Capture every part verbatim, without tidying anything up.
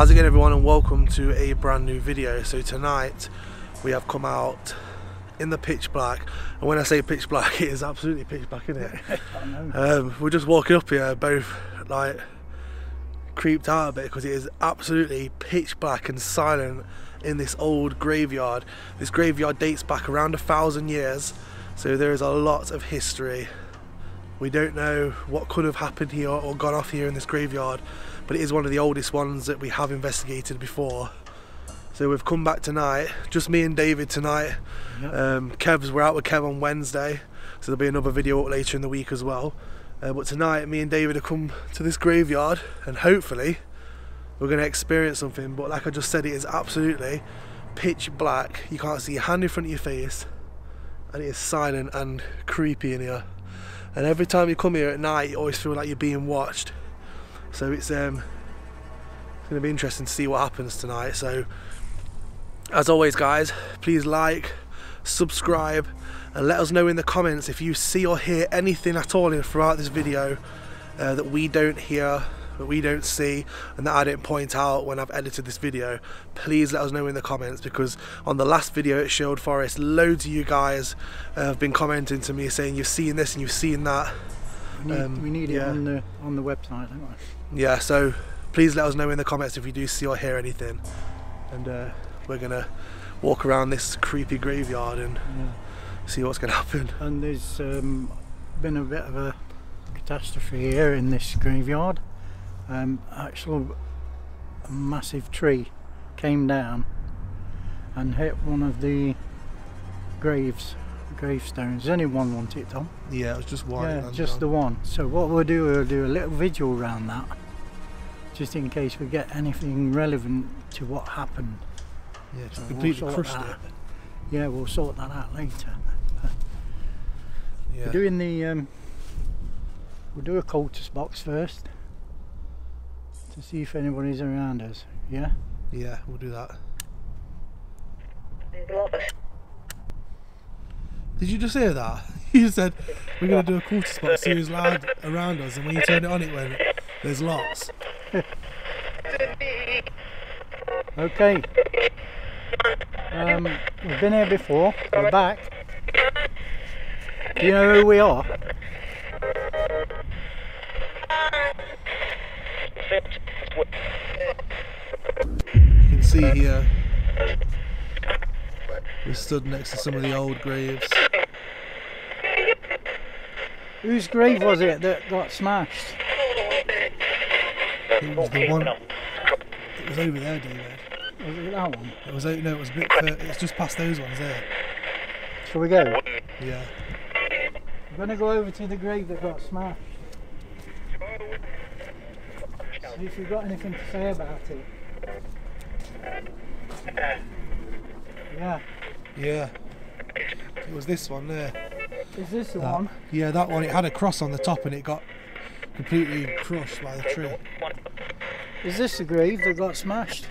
How's it going, everyone, and welcome to a brand new video. So tonight we have come out in the pitch black, and when I say pitch black, it is absolutely pitch black, isn't it? um, we're just walking up here, both like creeped out a bit because it is absolutely pitch black and silent in this old graveyard. This graveyard dates back around a thousand years, so there is a lot of history. We don't know what could have happened here or gone off here in this graveyard, but it is one of the oldest ones that we have investigated before. So we've come back tonight, just me and David tonight. Yep. Um, Kev's, we're out with Kev on Wednesday, so there'll be another video up later in the week as well. Uh, but tonight, me and David have come to this graveyard, and hopefully we're gonna experience something. But like I just said, it is absolutely pitch black. You can't see your hand in front of your face, and it is silent and creepy in here. And every time you come here at night, you always feel like you're being watched. So it's um, it's going to be interesting to see what happens tonight. So, as always, guys, please like, subscribe, and let us know in the comments if you see or hear anything at all in, throughout this video uh, that we don't hear, that we don't see, and that I didn't point out when I've edited this video. Please let us know in the comments, because on the last video at Shield Forest, loads of you guys uh, have been commenting to me saying you've seen this and you've seen that. We need, um, we need yeah. it on the on the website, don't we? Yeah, so please let us know in the comments if you do see or hear anything, and uh, we're gonna walk around this creepy graveyard and yeah. see what's gonna happen. And there's um, been a bit of a catastrophe here in this graveyard. Um, actual a massive tree came down and hit one of the graves, gravestones. There's only one, wasn't it, Tom? Yeah, it was just one. Yeah, just the one. So what we'll do, we'll do a little vigil around that, just in case we get anything relevant to what happened. Yeah, just so completely we'll crushed it. Yeah, we'll sort that out later. Yeah. We're doing the. Um, we'll do a cultist box first, to see if anybody's around us, yeah? Yeah, we'll do that. Did you just hear that? You said, we're going to do a cultist box, see who's loud around us, and when you turned it on it went, there's lots. Okay. Um, we've been here before, we're back. Do you know who we are? You can see here we stood next to some of the old graves. Whose grave was it that got smashed? It was the one. It was over there, David. Was it that one? It was no, it was a bit. It was just past those ones there. Shall we go? Yeah. I'm gonna go over to the grave that got smashed. See if you've got anything to say about it. Yeah. Yeah. It was this one there. Is this the that, one? Yeah, that one. It had a cross on the top and it got completely crushed by the tree. Is this the grave that got smashed?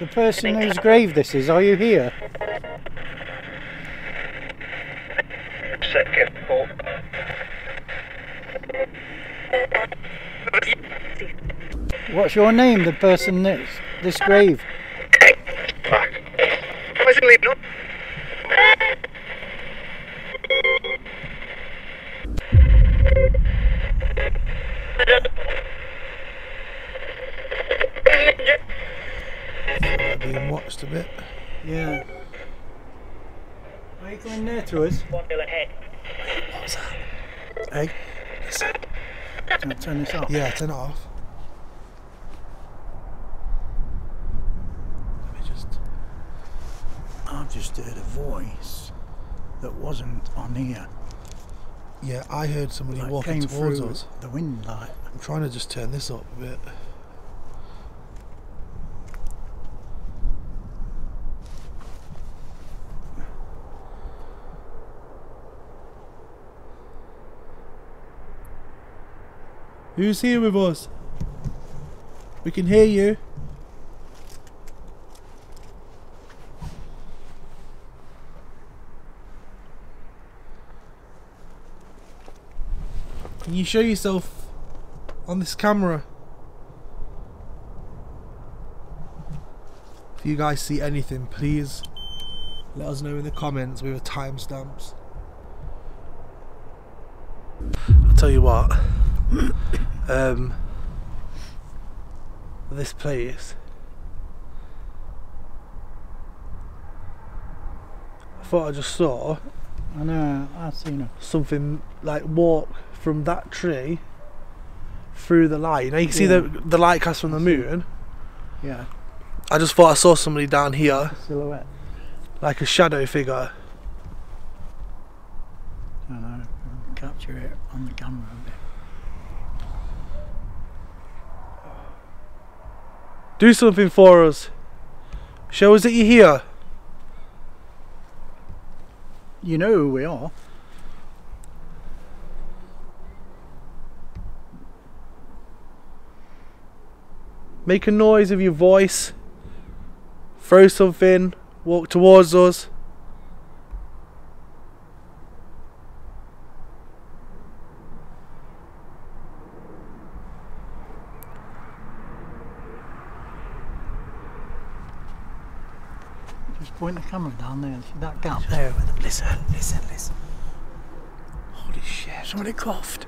The person whose grave this is, are you here? What's your name, the person that's this grave? Being watched a bit. Yeah. Are you coming near to us? One bill ahead. Wait, what's that? Hey? Listen. Can I turn this off? Yeah, turn it off. I've just heard a voice that wasn't on here. Yeah, I heard somebody like walking came towards through us. The wind light. I'm trying to just turn this up a bit. Who's here with us? We can hear you. Can you show yourself? on this camera. If you guys see anything, please let us know in the comments with the timestamps. I'll tell you what, um, this place, I thought I just saw, I know, I've seen it, something like walk from that tree through the light. Now you can yeah. see the, the light cast from the moon. Yeah. I just thought I saw somebody down here. A silhouette. Like a shadow figure. I don't know. I'll capture it on the camera a bit. Do something for us. Show us that you're here. You know who we are. Make a noise of your voice. Throw something. Walk towards us. Just point the camera down there. See that gap there? Listen, listen, listen. Holy shit. Somebody coughed.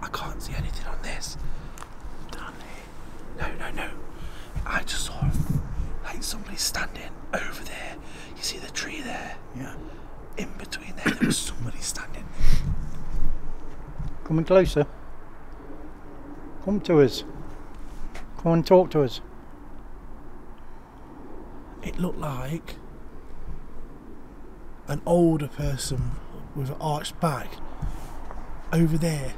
I can't see anything on this. Down there. No, no, no. I just saw like somebody standing over there. You see the tree there? Yeah. In between there, there was somebody standing. Coming closer. Come to us. Come and talk to us. It looked like an older person with an arched back over there.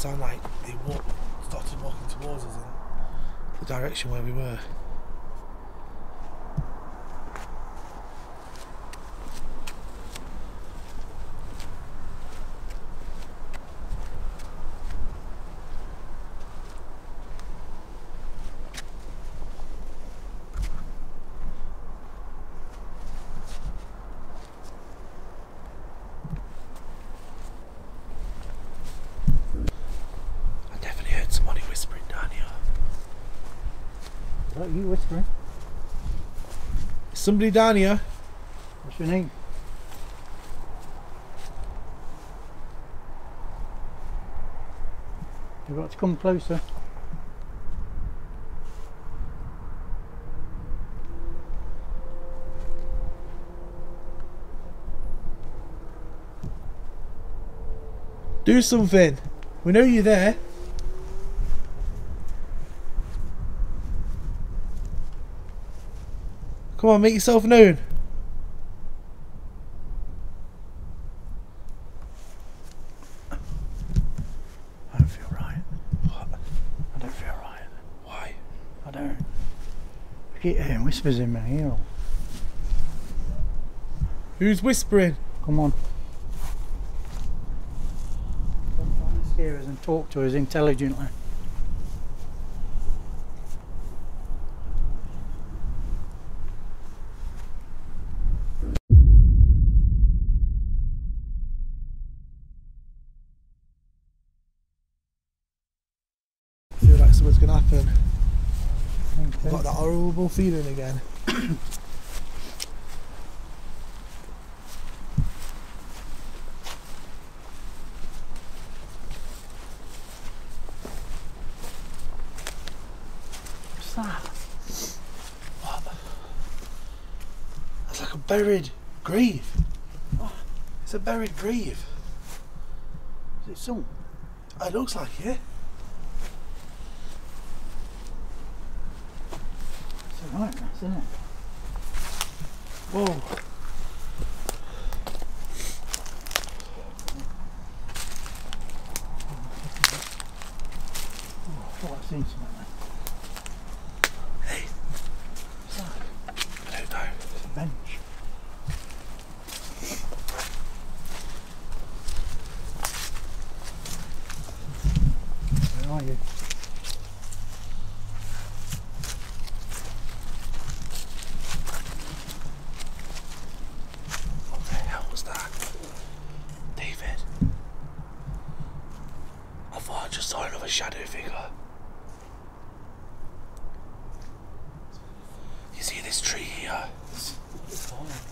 Sound like they walked, started walking towards us in the direction where we were. You whispering? Somebody down here. What's your name? You've got to come closer. Do something. We know you're there. Come on, make yourself known. I don't feel right. What? I don't feel right. Why? I don't. I keep hearing whispers in my ear. Who's whispering? Come on. Come on, hear us and talk to us intelligently. Something's gonna happen. I've got that horrible feeling again. What's that? What? That's like a buried grave. It's a buried grave. Is it sunk? It looks like it. Yeah. It's alright, that's in it. Whoa. Hey, what's that? I don't know. It's a bench. Where are you? What the hell was that? David. I thought I just saw another shadow figure.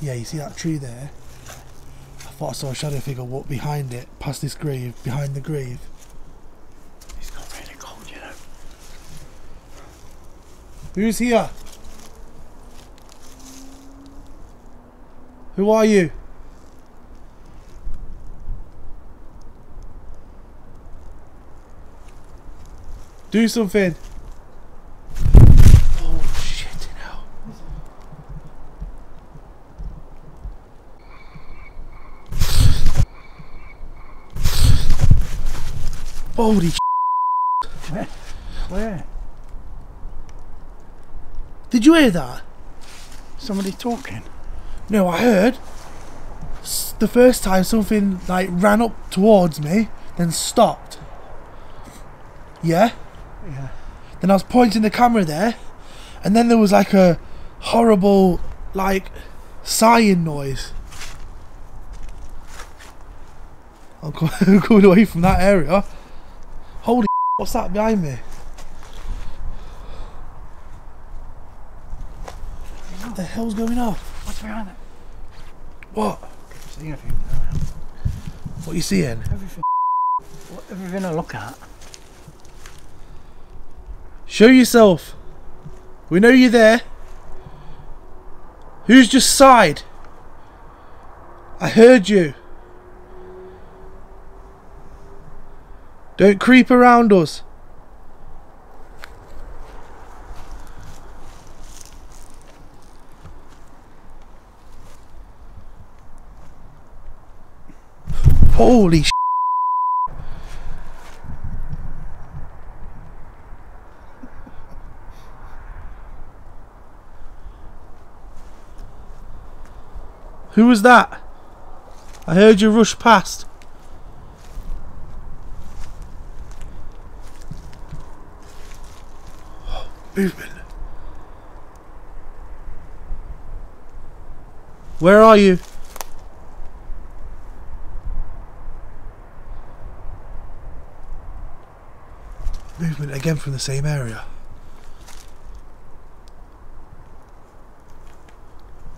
Yeah, you see that tree there? I thought I saw a shadow figure walk behind it, past this grave, behind the grave. It's got really cold, you know. Who's here? Who are you? Do something. Holy s***. Where? Where? Did you hear that? Somebody talking? No, I heard. S the first time something like ran up towards me, then stopped. Yeah? Yeah. Then I was pointing the camera there, and then there was like a horrible, like, sighing noise. I'm going away from that area. Holy what's that behind me? What the hell's going on? What's behind it? What? I'm seeing everything. What are you seeing? Everything. What, everything I look at. Show yourself. We know you're there. Who's just sighed? I heard you. Don't creep around us. Holy shit. Who was that? I heard you rush past. Movement. Where are you? Movement again from the same area.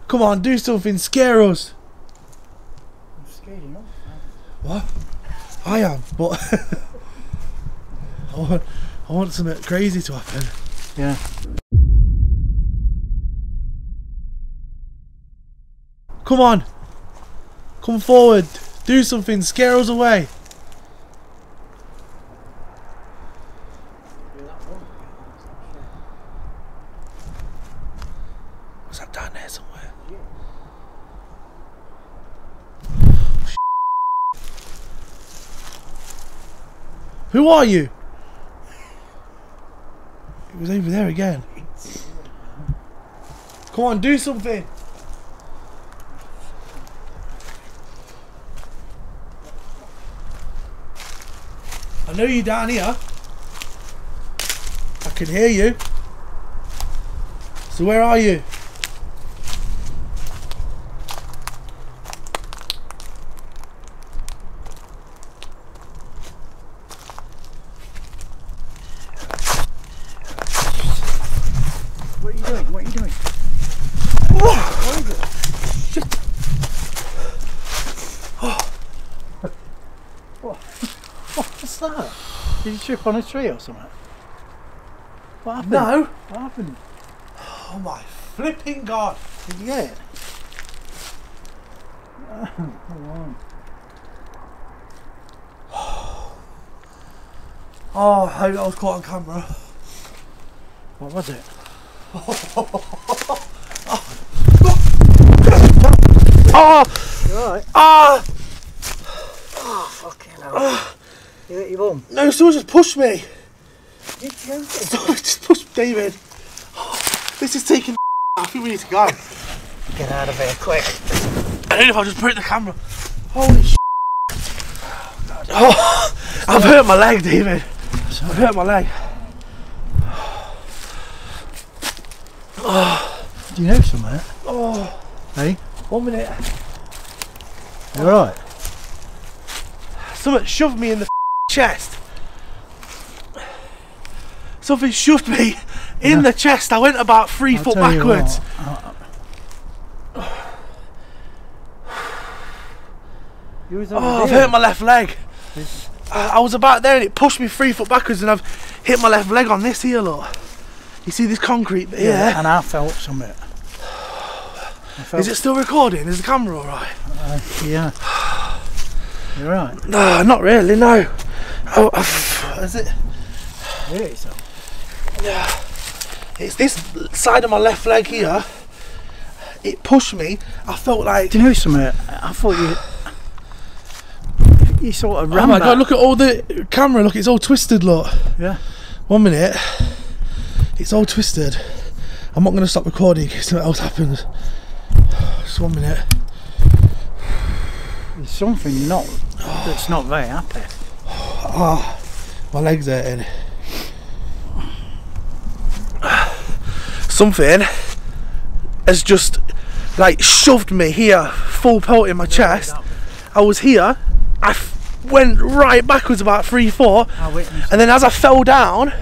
Come on, do something, scare us. I'm scared enough. What? I am, but I want, I want something crazy to happen. Yeah. Come on. Come forward. Do something. Scare us away. Was that down there somewhere? Yeah. Oh, who are you? It was over there again. Come on, do something. I know you're down here. I can hear you. So where are you? Did you trip on a tree or something? What happened? No! What happened? Oh my flipping god! Did you get it? Come on. Oh, I hope that was quite on camera. What was it? Oh! You alright? Ah! Oh, fucking hell. Ah. You hit your bum? No, someone just pushed me. You're joking. Someone just pushed David. Oh, this is taking I think we need to go. Get out of here, quick. I don't know if I'll just put it in the camera. Holy shit. Oh, God. Oh, I've hurt my leg, David. I've hurt my leg. Oh. Do you know somewhere? Oh. Hey? One minute. You alright? Something shoved me in the chest. Something shoved me in yeah. the chest. I went about three I'll foot backwards. You you was oh, I've hurt my left leg. I, I was about there and it pushed me three foot backwards and I've hit my left leg on this here, look. You see this concrete bit yeah, here? And I felt something. Is it still recording? Is the camera alright? Uh, yeah. You're right. No, not really, no. Oh, I've, is it? You hit yourself? Yeah. It's this side of my left leg here. It pushed me. I felt like. Do you know something? I thought you. You sort of ran. Oh my god, look at all the camera, look, it's all twisted, look. Yeah. One minute. It's all twisted. I'm not going to stop recording in case something else happens. Just one minute. There's something not that's not very happy. Oh, my leg's hurting. Something has just like shoved me here, full pelt in my chest. I was here, I f went right backwards about three, four, and then as I fell down,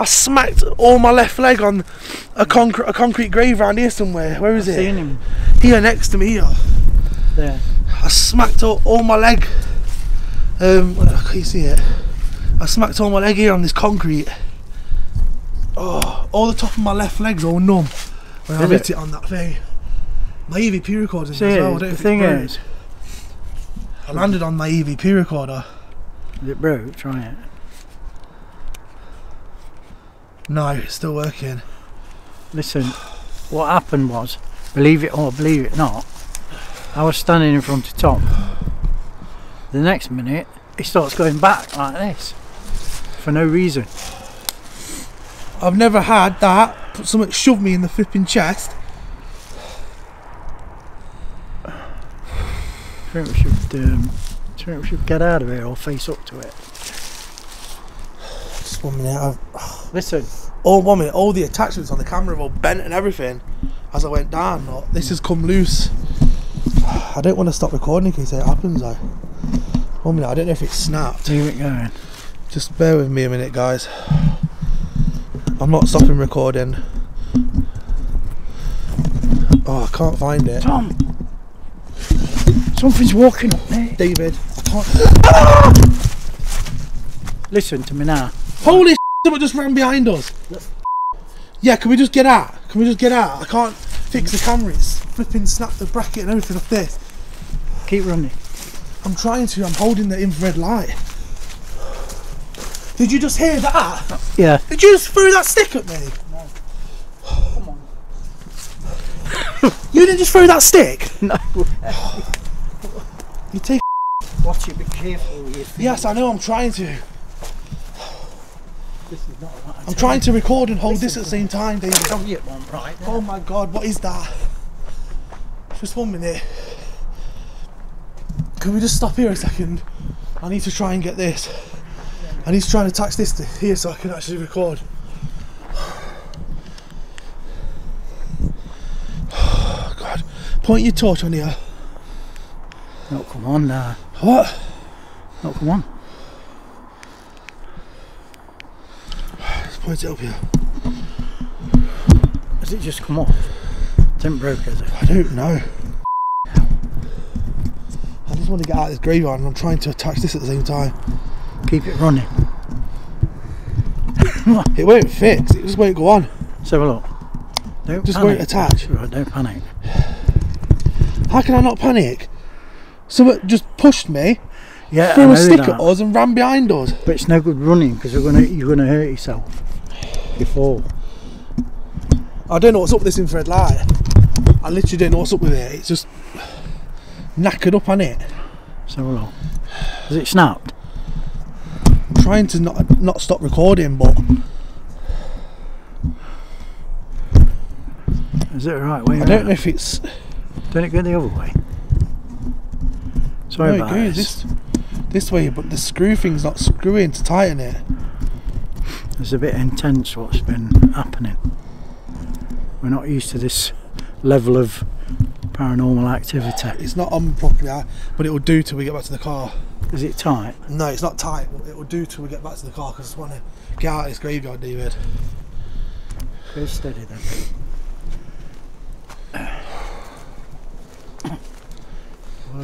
I smacked all my left leg on a, conc a concrete grave round here somewhere. Where is I've it? Seen him. Here next to me. Here. There. I smacked all, all my leg. Um, can you see it? I smacked all my leg here on this concrete. Oh, all the top of my left leg's all numb when is I it? hit it on that thing. My E V P recorder's see, as well. I don't the thing is, I landed on my E V P recorder. Is it broke? Try it. No, it's still working. Listen, what happened was, believe it or believe it not, I was standing in front of Tom. The next minute, he starts going back like this, for no reason. I've never had that, but something shoved me in the flipping chest. I think we should, um, I think we should get out of here or face up to it. Just one minute. I've, oh. Listen, all one minute, all the attachments on the camera were all bent and everything as I went down. Look, this has come loose. I don't want to stop recording in case it happens though. One minute, I don't know if it snapped. Leave it going. Just bear with me a minute, guys. I'm not stopping recording. Oh, I can't find it. Tom! Something's walking up there. David, I can't. Ah! Listen to me now. Holy shit, someone just ran behind us. Yeah, can we just get out? Can we just get out? I can't fix the camera. It's flipping snapped the bracket and everything like this. Keep running. I'm trying to. I'm holding the infrared light. Did you just hear that? Yeah. Did you just throw that stick at me? No. Come on. You didn't just throw that stick? No. You take. Watch it. Be careful with your feet. Yes, I know. I'm trying to. This is not right. I'm trying to record and hold this, this at the same time, David. Don't get one right. Now. Oh my god, what is that? Just one minute. Can we just stop here a second? I need to try and get this. I need to try and attach this to here so I can actually record. Oh god. Point your torch on here. No, come on now. What? No, come on. Point it up here. Has it just come off? It didn't broke, has it? I don't know. I just want to get out of this graveyard and I'm trying to attach this at the same time. Keep it running. It won't fix, it just won't go on. Let's have a look. Don't just panic. Won't attach. Right, don't panic. How can I not panic? Someone just pushed me. Yeah, they I will know stick that. at us and ran behind us. But it's no good running because you're gonna you're gonna hurt yourself. You fall. I don't know what's up with this infrared light. I literally don't know what's up with it. It's just knackered up on it. So long. Has it snapped? I'm trying to not not stop recording, but is it the right way? I don't know if it's. Don't it go the other way? Sorry no, about it goes this. this this way, but the screw thing's not screwing to tighten it. It's a bit intense what's been happening. We're not used to this level of paranormal activity. It's not on properly, but it will do till we get back to the car. Is it tight? No, it's not tight, but it will do till we get back to the car because I just want to get out of this graveyard, David. Go steady then.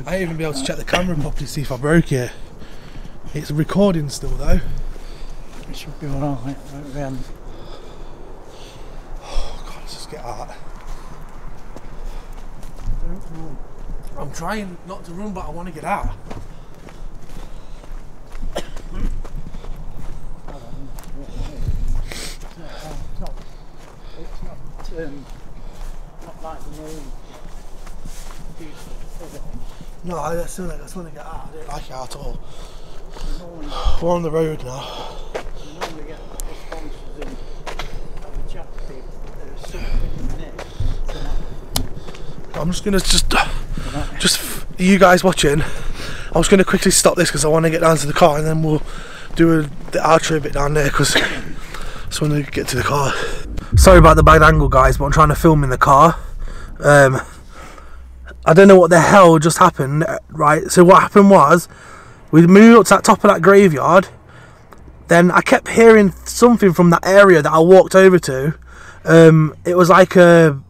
I ain't even be able to check the camera properly to see if I broke it. It's recording still though. It should be alright. Oh god, let's just get out. Don't run. I'm trying not to run, but I want to get out. It's not, um, not like the normal. No, I just want to get out. I don't like it at all. We're on the road now. You normally get responses and have a chat to people, but there is something in it. I'm just going to just, just you guys watching, I'm just going to quickly stop this because I want to get down to the car and then we'll do a, the outro bit down there because I just want to get to the car. Sorry about the bad angle guys, but I'm trying to film in the car. Um, I don't know what the hell just happened, right? So what happened was, we moved up to that top of that graveyard, then I kept hearing something from that area that I walked over to. Um, it was like a,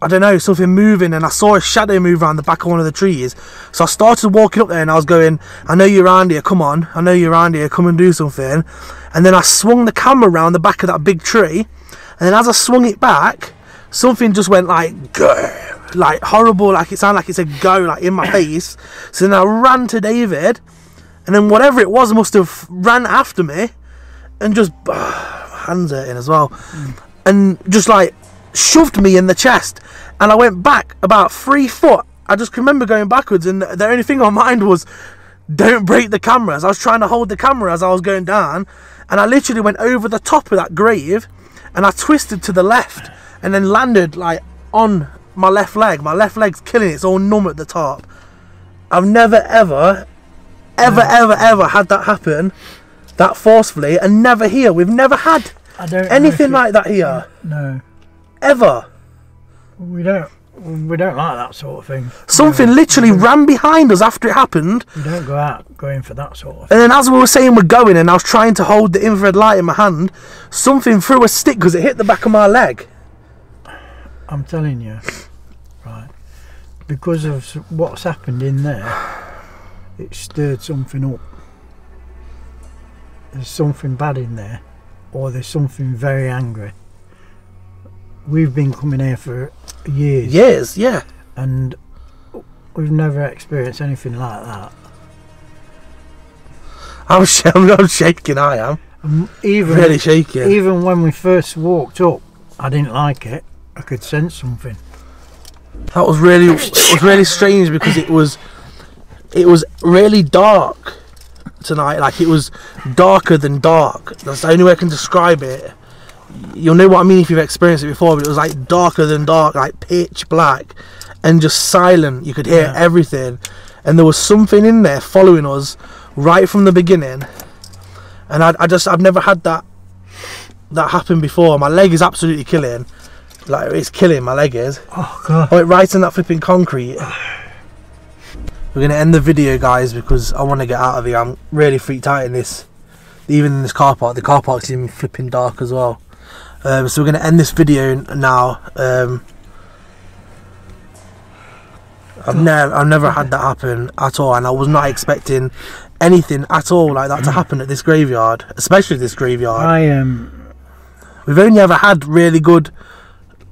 I don't know, something moving, and I saw a shadow move around the back of one of the trees. So I started walking up there and I was going, I know you're around here, come on, I know you're around here, come and do something. And then I swung the camera around the back of that big tree, and then as I swung it back, something just went like, grrr. Like horrible, like it sounded like it said go, like in my face. So then I ran to David, and then whatever it was must have ran after me, and just uh, hands hurting as well, mm. and just like shoved me in the chest. And I went back about three foot. I just remember going backwards, and the only thing on my mind was, don't break the camera. As I was trying to hold the camera as I was going down, and I literally went over the top of that grave, and I twisted to the left, and then landed like on. My left leg, my left leg's killing it, it's all numb at the top. I've never ever, ever, no. ever, ever had that happen that forcefully and never here. We've never had I don't anything like that here. No. Ever. We don't, we don't like that sort of thing. Something no. literally no. ran behind us after it happened. We don't go out going for that sort of thing. And then as we were saying we're going and I was trying to hold the infrared light in my hand, something threw a stick because it hit the back of my leg. I'm telling you, right, because of what's happened in there, it stirred something up. There's something bad in there, or there's something very angry. We've been coming here for years. Years, yeah. And we've never experienced anything like that. I'm, sh I'm shaking, I am. I'm even, really shaking. Even when we first walked up, I didn't like it. I could sense something. That was really, it was really strange because it was, it was really dark tonight. Like it was darker than dark. That's the only way I can describe it. You'll know what I mean if you've experienced it before. But it was like darker than dark, like pitch black, and just silent. You could hear yeah. everything, and there was something in there following us right from the beginning. And I, I just, I've never had that, that happen before. My leg is absolutely killing. Like it's killing my leg is. Oh god! Oh, it right in that flipping concrete. We're gonna end the video, guys, because I want to get out of here. I'm really freaked out in this, even in this car park. The car park's even flipping dark as well. Um, so we're gonna end this video now. Um, I've never, I've never had that happen at all, and I was not expecting anything at all like that to happen at this graveyard, especially this graveyard. I am. Um... We've only ever had really good.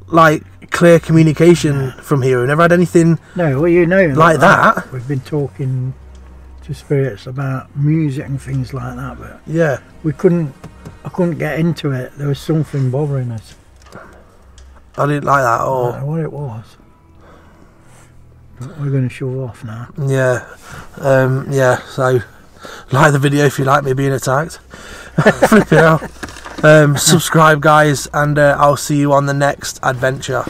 Like clear communication yeah. from here. We've never had anything no well you know like, like that. that we've been talking to spirits about music and things like that, but yeah, we couldn't, I couldn't get into it. There was something bothering us. I didn't like that at all. I don't know what it was. But we're going to show off now. Yeah, um, yeah, so like the video if you like me being attacked. Flip it out. Um, subscribe guys, and uh, I'll see you on the next adventure.